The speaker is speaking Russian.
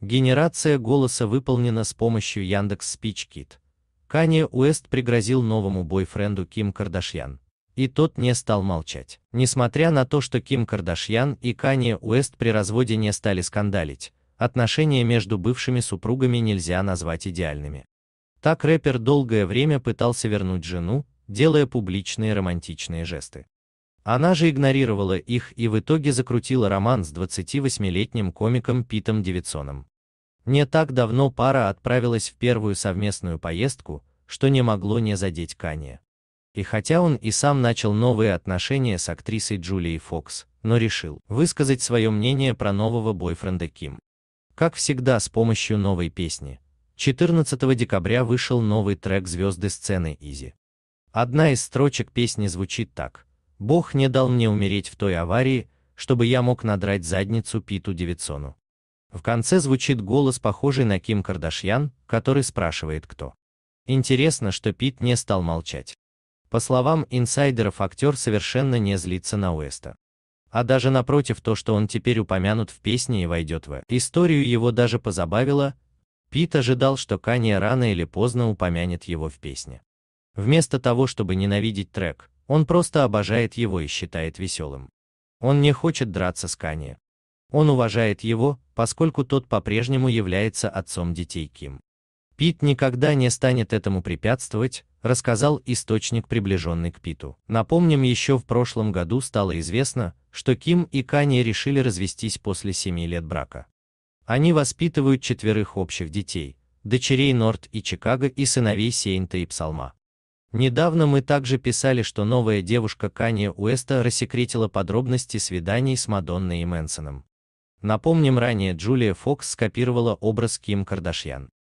Генерация голоса выполнена с помощью Яндекс Спич Кит. Канье Уэст пригрозил новому бойфренду Ким Кардашьян. И тот не стал молчать. Несмотря на то, что Ким Кардашьян и Канье Уэст при разводе не стали скандалить, отношения между бывшими супругами нельзя назвать идеальными. Так рэпер долгое время пытался вернуть жену, делая публичные романтичные жесты. Она же игнорировала их и в итоге закрутила роман с 28-летним комиком Питом Дэвидсоном. Не так давно пара отправилась в первую совместную поездку, что не могло не задеть Канье. И хотя он и сам начал новые отношения с актрисой Джулией Фокс, но решил высказать свое мнение про нового бойфренда Ким. Как всегда, с помощью новой песни. 14 декабря вышел новый трек звезды сцены Изи. Одна из строчек песни звучит так: «Бог не дал мне умереть в той аварии, чтобы я мог надрать задницу Питу Дэвидсону». В конце звучит голос, похожий на Ким Кардашьян, который спрашивает кто. Интересно, что Пит не стал молчать. По словам инсайдеров, актер совершенно не злится на Уэста. А даже напротив, то, что он теперь упомянут в песне и войдет в историю, его даже позабавило. Пит ожидал, что Канье рано или поздно упомянет его в песне. Вместо того, чтобы ненавидеть трек, он просто обожает его и считает веселым. Он не хочет драться с Канье. Он уважает его, поскольку тот по-прежнему является отцом детей Ким. Пит никогда не станет этому препятствовать, рассказал источник, приближенный к Питу. Напомним, еще в прошлом году стало известно, что Ким и Канье решили развестись после 7 лет брака. Они воспитывают 4 общих детей, дочерей Норт и Чикаго и сыновей Сейнта и Псалма. Недавно мы также писали, что новая девушка Канье Уэста рассекретила подробности свиданий с Мадонной и Мэнсоном. Напомним, ранее Джулия Фокс скопировала образ Ким Кардашьян.